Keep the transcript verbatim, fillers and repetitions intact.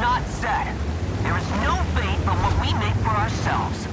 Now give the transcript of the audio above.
not set. There is no fate but what we make for ourselves.